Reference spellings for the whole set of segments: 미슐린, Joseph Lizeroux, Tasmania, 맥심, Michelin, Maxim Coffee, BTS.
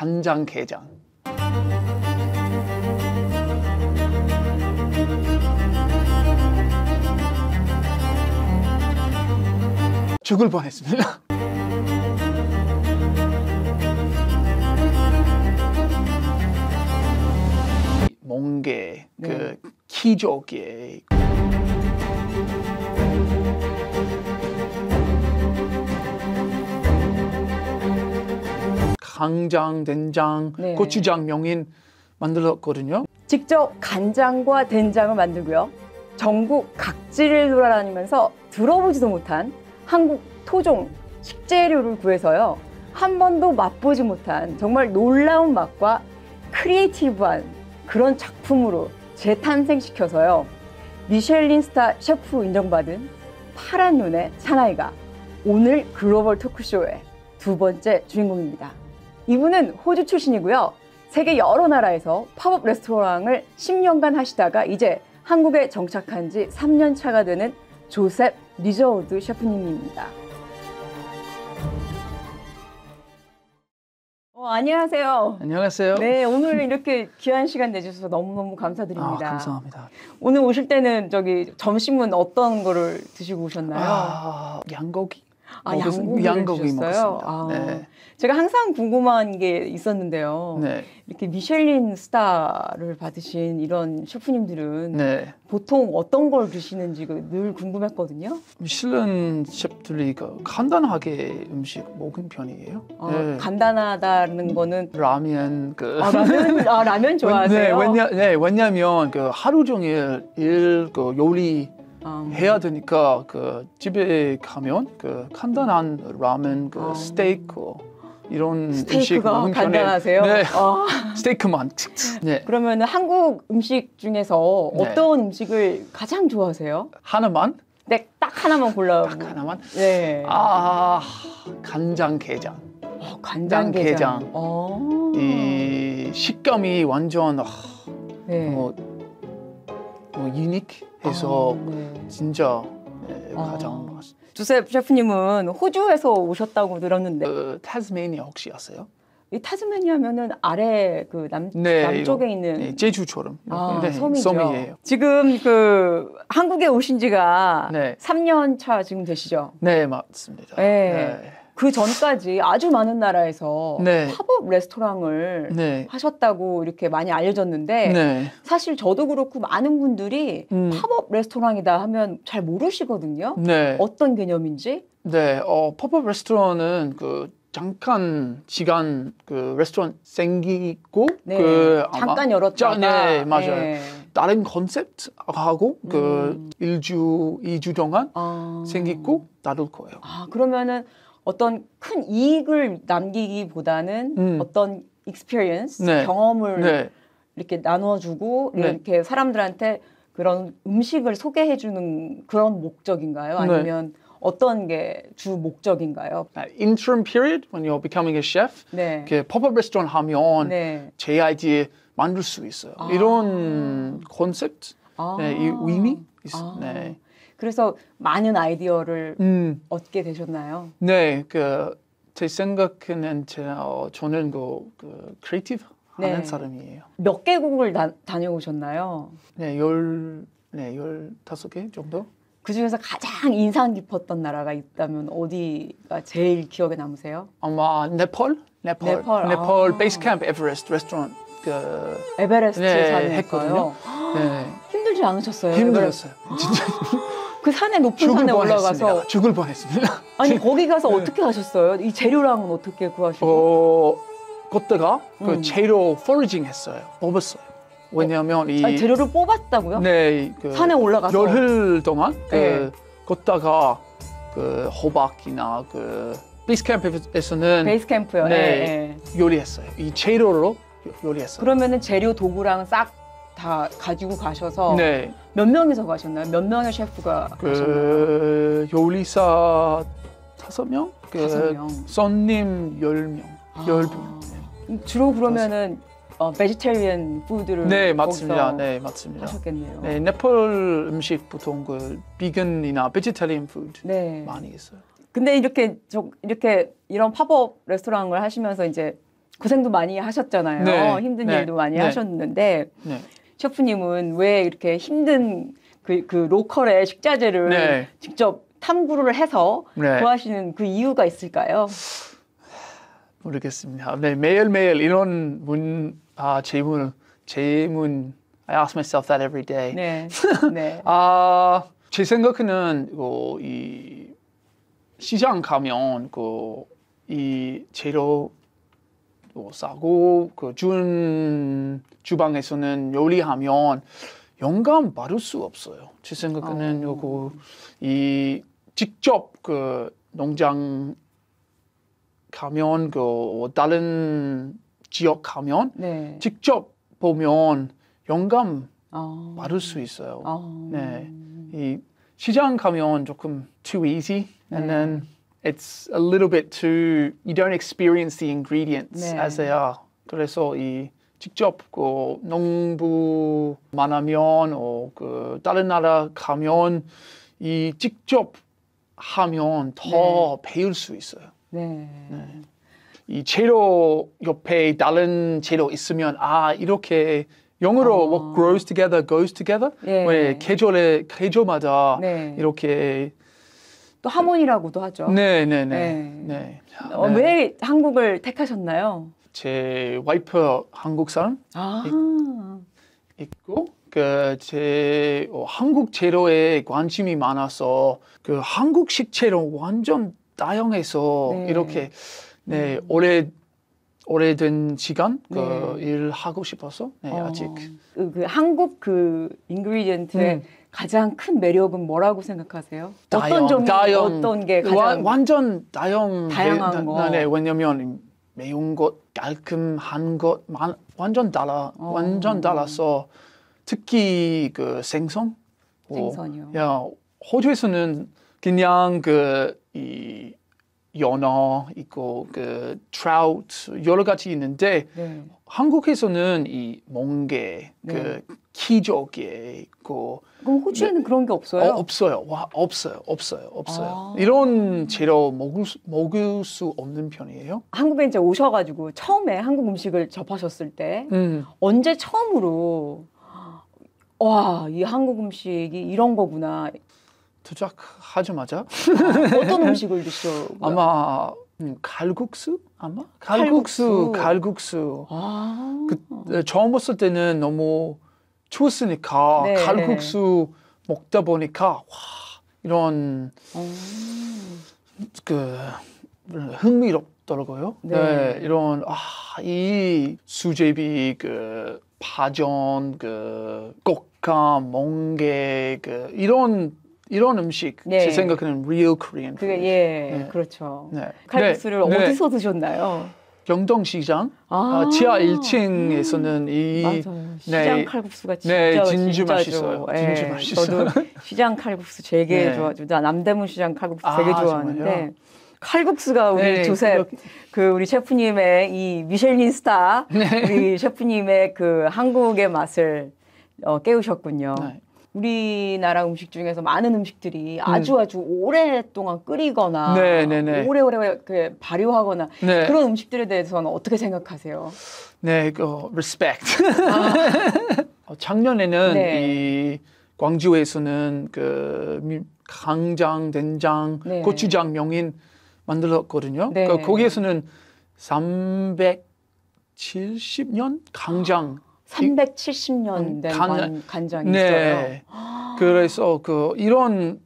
간장게장. 죽을 뻔했습니다. 멍게, 그 키조개. 간장, 된장, 네. 고추장, 명인 만들었거든요. 직접 간장과 된장을 만들고요. 전국 각지를 돌아다니면서 들어보지도 못한 한국 토종 식재료를 구해서요. 한 번도 맛보지 못한 정말 놀라운 맛과 크리에이티브한 그런 작품으로 재탄생시켜서요. 미슐린 스타 셰프로 인정받은 파란 눈의 사나이가 오늘 글로벌 토크쇼의 두 번째 주인공입니다. 이분은 호주 출신이고요. 세계 여러 나라에서 팝업 레스토랑을 10년간 하시다가 이제 한국에 정착한 지 3년 차가 되는 조셉 리저우드 셰프님입니다. 안녕하세요. 안녕하세요. 네, 오늘 이렇게 귀한 시간 내주셔서 너무너무 감사드립니다. 감사합니다. 오늘 오실 때는 저기 점심은 어떤 거를 드시고 오셨나요? 양고기. 양고기 먹었어요. 네. 제가 항상 궁금한 게 있었는데요. 네. 이렇게 미슐린 스타를 받으신 이런 셰프님들은 네. 보통 어떤 걸 드시는지 늘 궁금했거든요. 미슐린 셰프들이 간단하게 음식 먹은 편이에요. 네. 간단하다는 거는 라면 라면 좋아하세요? 네, 왜냐면 하루 종일 요리 해야 되니까 집에 가면 간단한 라면, 스테이크 이런 음식 먹는 편에 간단하세요? 네. 스테이크만. 네. 그러면 한국 음식 중에서 어떤 네. 음식을 가장 좋아하세요? 하나만? 네, 딱 하나만 골라. 딱 하나만? 네. 간장게장. 간장게장. 이 식감이 완전 네. 유니크해서 네. 진짜 네, 가장 맛있어요. 조셉 셰프님은 호주에서 오셨다고 들었는데 타스메니아 혹시 아세요? 이 타스메니아 하면은 아래 남쪽에 있는 제주처럼 섬이에요. 지금 한국에 오신 지가 네. 3년 차 지금 되시죠? 네, 맞습니다. 네. 네. 그 전까지 아주 많은 나라에서 네. 팝업 레스토랑을 네. 하셨다고 이렇게 많이 알려졌는데 네. 사실 저도 그렇고 많은 분들이 팝업 레스토랑이다 하면 잘 모르시거든요. 네. 어떤 개념인지? 네, 팝업 레스토랑은 잠깐 시간 레스토랑 생기고 네. 잠깐 열었다가 네, 맞아요. 네. 다른 컨셉하고 일주, 2주 동안 생기고 닫을 거예요. 그러면은 어떤 큰 이익을 남기기보다는 어떤 experience, 네. 경험을 네. 이렇게 나눠주고 네. 이렇게 사람들한테 그런 음식을 소개해주는 그런 목적인가요? 아니면 네. 어떤 게 주 목적인가요? Interim period when you're becoming a chef, 네. 팝업 레스토랑 하면 네. 제 아이디어 만들 수 있어요. 이런 컨셉, 네, 이 의미 있어요. 네. 그래서 많은 아이디어를 얻게 되셨나요? 네, 제 생각에는 저는 크리에이티브 하는 네. 사람이에요. 몇 개국을 다녀오셨나요? 네, 15개 정도. 그중에서 가장 인상 깊었던 나라가 있다면 어디가 제일 기억에 남으세요? 아마 네팔 베이스 캠프 에베레스트 레스토랑 에베레스트 네, 했거든요. 네. 힘들지 않으셨어요? 힘들었어요. 진짜. 그 산에 높은 산에 올라가서 죽을 뻔했습니다. 아니 거기 가서 어떻게 하셨어요? 이 재료랑은 어떻게 구하시고? 그때가 재료 포리징 했어요. 뽑았어요. 왜냐하면 재료를 뽑았다고요? 네. 산에 올라가서 열흘 동안 네. 걷다가 호박이나 베이스 캠프에서는 베이스 캠프요. 네. 네. 요리했어요. 이 재료로 요리했어요. 그러면은 재료 도구랑 싹 다 가지고 가셔서 네. 몇 명이서 가셨나요? 몇 명의 셰프가 가셨나요? 요리사 5명? 5명. 손님 10명. 10명. 주로 그러면은 베지테리언 푸드를 네, 맞습니다. 네, 맞습니다. 하셨겠네요. 네, 네팔 음식 보통 비건이나 베지테리언 푸드 네. 많이 있어요. 근데 이런 팝업 레스토랑을 하시면서 이제 고생도 많이 하셨잖아요. 네. 힘든 일도 많이 하셨는데 셰프님은 왜 이렇게 힘든 그 로컬의 식자재를 직접 탐구를 해서 구하시는 그 이유가 있을까요? 모르겠습니다. 네, 매일매일 이런 질문 I ask myself that every day. 네. 네. 제 생각에는 이 시장 가면 이 재료 싸고 주방에서는 요리하면 영감 받을 수 없어요. 제 생각에는 이 직접 농장 가면 다른 지역 가면 직접 보면 영감 받을 수 있어요. 네, 이 시장 가면 조금 too easy and then it's a little bit too you don't experience the ingredients as they are. 그래서 이 직접 농부만 하면 다른 나라 가면 이 직접 하면 더 배울 수 있어요. 네. 네. 이 재료 옆에 다른 재료 있으면 이렇게 영어로 what grows together goes together. 예. 왜 계절마다 이렇게 또 하모니라고도 하죠. 왜 한국을 택하셨나요? 제 와이프 한국 사람 있고 제 한국 재료에 관심이 많아서 한국식 재료 완전 다양해서 이렇게 오래된 시간 일하고 싶어서 아직 한국 인그리디언트의 가장 큰 매력은 뭐라고 생각하세요? 어떤 점이 어떤 게 가장 완전 다양한 거? 네, 왜냐면 매운 것, 깔끔한 것 완전 달라서 특히 생선. 생선이요. 야, 호주에서는 그냥 이 연어 있고 트라우트 여러 가지 있는데 한국에서는 이 멍게, 키조개 있고. 그럼 호주에는 그런 게 없어요? 없어요. 없어요. 이런 재료 먹을 수 없는 편이에요. 한국에 이제 오셔가지고 처음에 한국 음식을 접하셨을 때 언제 처음으로 와, 이 한국 음식이 이런 거구나. 도착하자마자 어떤 음식을 드셔요? 아마 갈국수? 갈국수. 처음 왔을 때는 너무 추웠으니까 갈국수 먹다 보니까 와, 이런 흥미롭더라고요. 이런 이 수제비 파전 곶감 멍게 이런 음식 제 생각에는 real Korean food. 그렇죠. 칼국수를 어디서 드셨나요? 경동시장 지하 1층에서는 시장 칼국수가 진짜 맛있어요. 저도 시장 칼국수 되게 좋아하죠. 남대문 시장 칼국수 되게 좋아하는데 정말요? 칼국수가 우리 조셉 우리 셰프님의 이 미슐린 스타 우리 셰프님의 한국의 맛을 깨우셨군요. 우리나라 음식 중에서 많은 음식들이 아주 오랫동안 끓이거나 오래오래 발효하거나 그런 음식들에 대해서는 어떻게 생각하세요? 네, 이거 respect. 작년에는 이 광주에서는 간장, 된장, 고추장, 명인 만들었거든요. 거기에서는 370년 간장 370년 된 간장이 있어요. 그래서 이런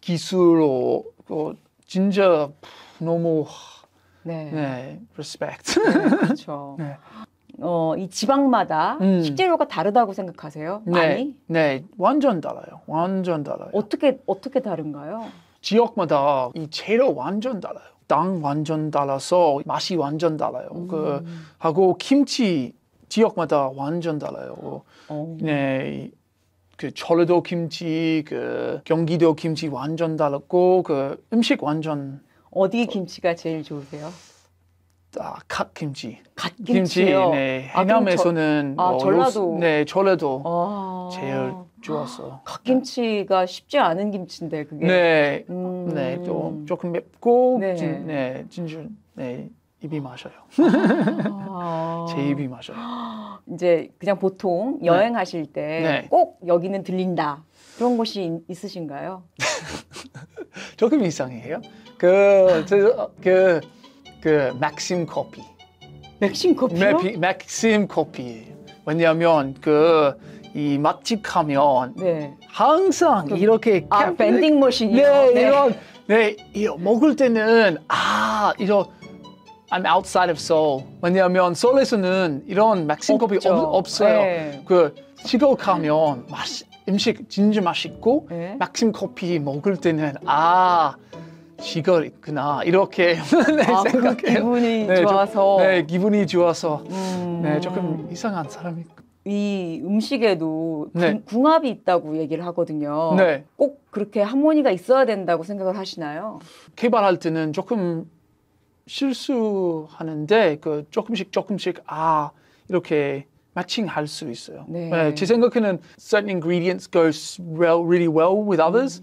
기술로 진짜 너무 respect. 그렇죠. 이 지방마다 식재료가 다르다고 생각하세요? 많이? 네, 완전 달라요. 어떻게 다른가요? 지역마다 이 재료 완전 달라요. 땅 완전 달라서 맛이 완전 달라요. 하고 김치 지역마다 완전 달라요. 네, 전라도 김치, 경기도 김치 완전 달랐고 음식 완전. 어디 김치가 제일 좋으세요? 갓김치. 갓김치요? 네, 해남에서는 전라도. 네, 전라도 제일 좋았어요. 갓김치가 쉽지 않은 김치인데 그게. 네, 또 조금 맵고, 진짜 입이 마셔요. 아 제 입이 마셔요. 이제 그냥 보통 여행하실 때 꼭 네. 여기는 들린다 그런 곳이 있으신가요? 조금 이상해요. 맥심 커피. 맥심 커피요? 맥심 커피. 왜냐하면 이 맛집 가면 네. 항상 이렇게 밴딩 머신이요. 네, 네. 이런 먹을 때는 이런 I'm outside of Seoul. 왜냐하면 서울에서는 이런 맥심 커피 없어요. 네. 시골 가면 음식 진짜 맛있고 네. 맥심 커피 먹을 때는 시골 있구나 이렇게 네, 생각해요. 기분이 네, 좋아서 기분이 좋아서 조금 이상한 사람이. 이 음식에도 네. 궁합이 있다고 얘기를 하거든요. 네. 꼭 그렇게 하모니가 있어야 된다고 생각을 하시나요? 개발할 때는 조금 실수하는데 조금씩 이렇게 매칭할 수 있어요. 네. 네, 제 생각에는 certain ingredients goes really well with others.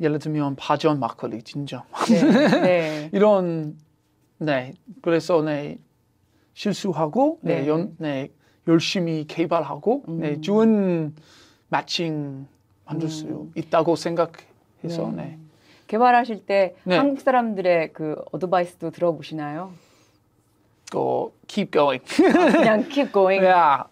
예를 들면 파전 막걸리 진짜 네. 네. 이런 그래서 실수하고 열심히 개발하고 좋은 매칭 만들 수 있다고 생각해서 개발하실 때 한국 사람들의 어드바이스도 들어보시나요? Keep going. 그냥 keep going. Yeah.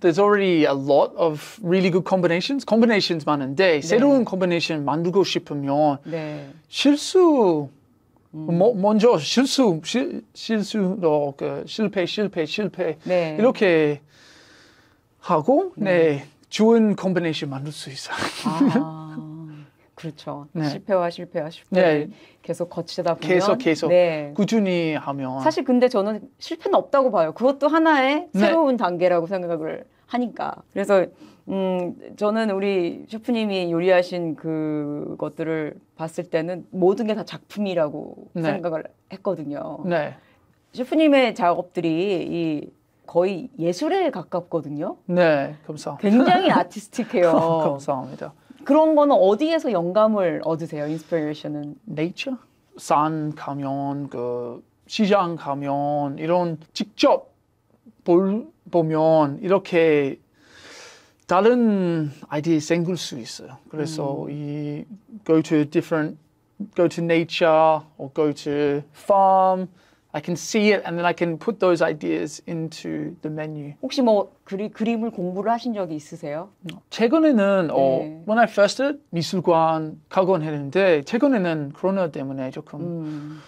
There's already a lot of really good combinations. combinations 많은데 새로운 combination 만들고 싶으면 실수 먼저 실수로 실패 네. 이렇게 하고 좋은 combination 만들 수 있어요. 그렇죠. 실패와 실패 계속 거치다 보면 계속 꾸준히 하면 사실 근데 저는 실패는 없다고 봐요. 그것도 하나의 새로운 단계라고 생각을 하니까. 그래서 저는 우리 셰프님이 요리하신 그것들을 봤을 때는 모든 게 다 작품이라고 생각을 했거든요. 셰프님의 작업들이 거의 예술에 가깝거든요. 감사합니다. 굉장히 아티스틱해요. 감사합니다. 그런 거는 어디에서 영감을 얻으세요? 인스피레이션은? 네이처? 산 가면, 시장 가면 이런 직접 보면 이렇게 다른 아이디어 생길 수 있어요. 그래서 go to nature or go to farm. I can see it and then I can put those ideas into the menu. 혹시 그림을 공부를 하신 적이 있으세요? 최근에는 when I first did 미술관 가곤 했는데 최근에는 코로나 때문에 조금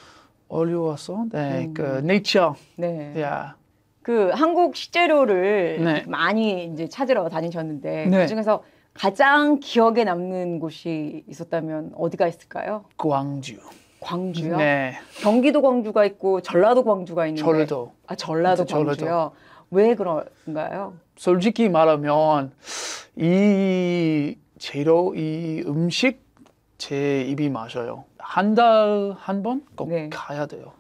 어려워서 nature. 한국 식재료를 많이 이제 찾으러 다니셨는데 그중에서 가장 기억에 남는 곳이 있었다면 어디가 있을까요? 광주. 광주요? 경기도 광주가 있고 전라도 광주가 있는데 전라도. 왜 그런가요? 솔직히 말하면 이 재료, 이 음식 제 입이 마셔요. 한 달 한 번 꼭 가야 돼요.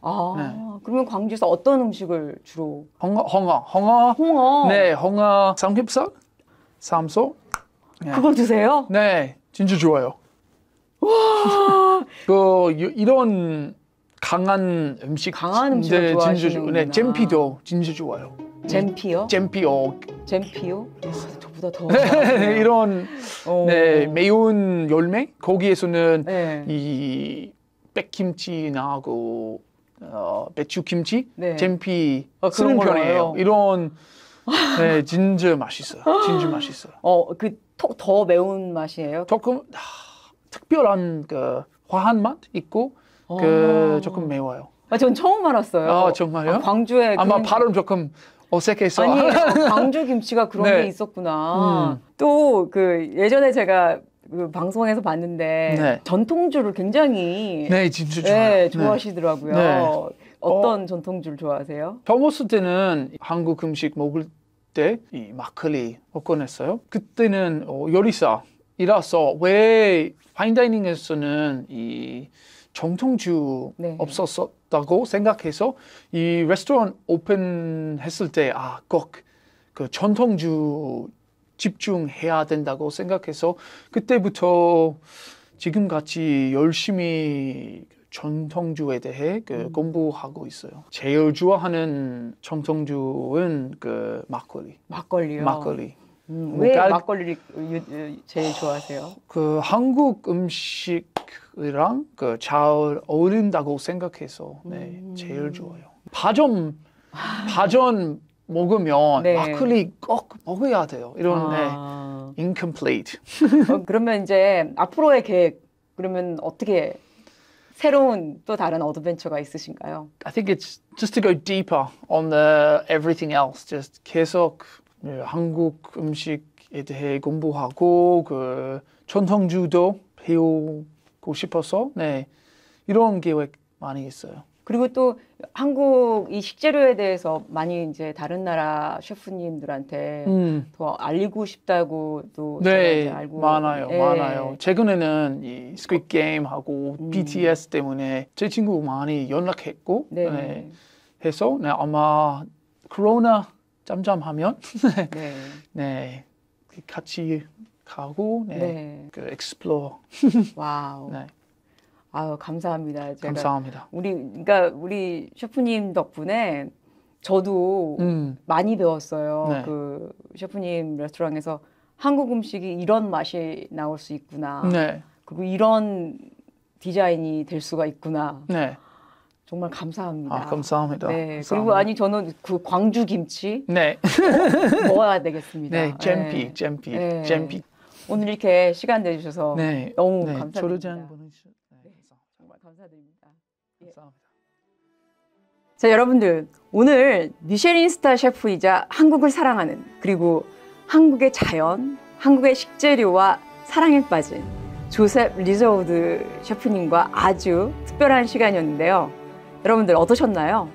그러면 광주에서 어떤 음식을 주로? 홍어. 홍어 삼겹살, 삼소. 그걸 드세요? 진짜 좋아요. 와, 이런 강한 음식, 좋아하시는구나. 잼피도 진짜 좋아요. 잼피요? 잼피요? 저보다 더 이런 매운 열매 거기에서는 이 백김치 나고 배추김치, 잼피 쓰는 편이에요. 이런 진짜 맛있어요. 더 매운 맛이에요? 조금 특별한 화한 맛 있고 조금 매워요. 전 처음 알았어요. 정말요? 광주에 아마 발음 조금 어색해서 광주 김치가 그런 게 있었구나. 또 예전에 제가 방송에서 봤는데 전통주를 굉장히 진짜 좋아하시더라고요. 어떤 전통주를 좋아하세요? 처음 왔을 때는 한국 음식 먹을 때 이 막걸리 꺼냈어요. 그때는 요리사 이라서 왜 파인다이닝에서는 이 정통주 없었다고 생각해서 이 레스토랑 오픈했을 때 꼭 전통주 집중해야 된다고 생각해서 그때부터 지금같이 열심히 전통주에 대해 공부하고 있어요. 제일 좋아하는 전통주는 그 막걸리. 막걸리요? 막걸리. 왜 막걸리를 제일 좋아하세요? 그 한국 음식이랑 그 잘 어울린다고 생각해서 네, 제일 좋아요. 파전 먹으면 네. 막걸리 꼭 먹어야 돼요. 이런 네, incomplete. 그러면 이제 앞으로의 계획 그러면 어떻게? 새로운 또 다른 어드벤처가 있으신가요? I think it's just to go deeper on the everything else. Just 계속 한국 음식에 대해 공부하고 그 전통주도 배우고 싶어서 네, 이런 계획 많이 있어요. 그리고 또 한국 이 식재료에 대해서 많이 이제 다른 나라 셰프님들한테 더 알리고 싶다고도 네, 알고 많아요, 네. 많아요. 최근에는 이 스퀴드 게임하고 BTS 때문에 제 친구 많이 연락했고 네. 네, 해서 네, 아마 코로나 잠잠하면 네. 네, 같이 가고 네, 네. 그 explore. 와우. 네. 아유, 감사합니다. 제가 감사합니다. 우리 셰프님 덕분에 저도 많이 배웠어요. 네. 그 셰프님 레스토랑에서 한국 음식이 이런 맛이 나올 수 있구나. 네. 그리고 이런 디자인이 될 수가 있구나. 네. 정말 감사합니다. 아, 감사합니다. 네. 감사합니다. 그리고 아니 저는 그 광주 김치 네. 먹어야 되겠습니다. 네, 잼피. 오늘 이렇게 시간 내주셔서 네. 너무 네. 감사합니다. 감사드립니다. 감사합니다. 자, 여러분들 오늘 미쉐린 스타 셰프이자 한국을 사랑하는 그리고 한국의 자연, 한국의 식재료와 사랑에 빠진 조셉 리저우드 셰프님과 아주 특별한 시간이었는데요. 여러분들 어떠셨나요?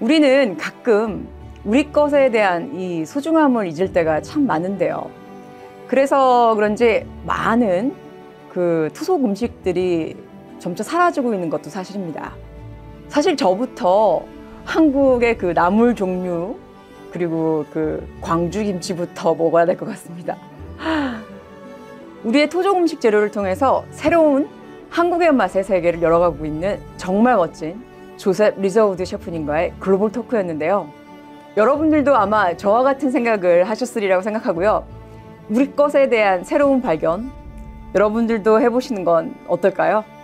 우리는 가끔 우리 것에 대한 이 소중함을 잊을 때가 참 많은데요. 그래서 그런지 많은 그 토속 음식들이 점차 사라지고 있는 것도 사실입니다. 사실 저부터 한국의 그 나물 종류 그리고 그 광주 김치부터 먹어야 될 것 같습니다. 우리의 토종 음식 재료를 통해서 새로운 한국의 맛의 세계를 열어가고 있는 정말 멋진 조셉 리저우드 셰프님과의 글로벌 토크였는데요. 여러분들도 아마 저와 같은 생각을 하셨으리라고 생각하고요. 우리 것에 대한 새로운 발견 여러분들도 해보시는 건 어떨까요?